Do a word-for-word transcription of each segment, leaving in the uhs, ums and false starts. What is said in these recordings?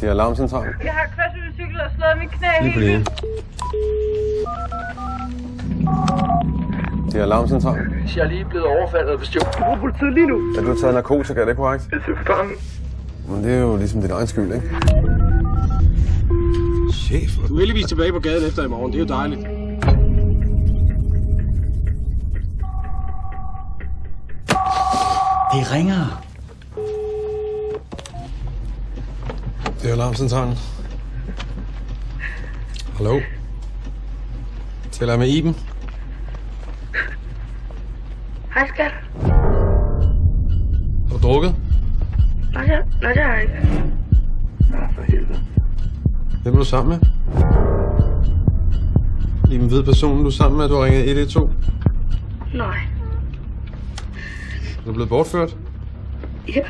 Det er alarmcentralen. Jeg har kørt min cykel og slået mit knæ helt vildt. Det er alarmcentralen. Jeg er lige blevet overfaldet og bestjålet. Du bruger politiet lige nu. Er du taget narkotika, er det korrekt? Det er forbandet. Men det er jo ligesom din egen skyld, ikke? Chef. Du er heldigvis tilbage på gaden efter i morgen. Det er jo dejligt. Det ringer. Det er alarmcentralen. Hallo? Taler jeg med Iben? Hej, skat. Har du drukket? Nej, det, nej, det har jeg ikke. Nå, for helvede. Hvem er du sammen med? Iben, ved personen, du er sammen med, at du har ringet et et to? Nej. Er du blevet bortført? Ja.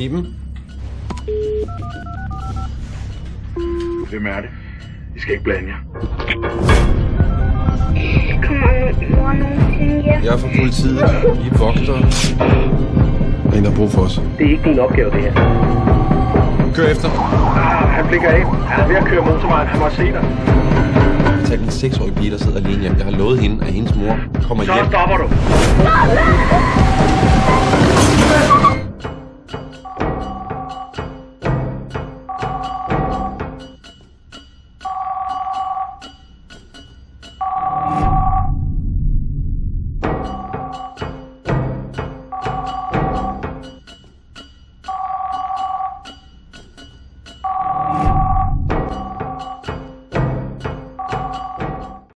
Iben? Hvem er det? I skal ikke blande jer. Kommer nogen til jer? Jeg er fra politiet. I er vogtere. En, der har brug for os. Det er ikke din opgave, det her. Kør efter. Ah, han blikker af. Han er ved at køre motorvejen. Han må se dig. Jeg tager en seksårig pige, der sidder alene hjem. Jeg har lovet hende, at hendes mor kommer hjem. Så stopper du.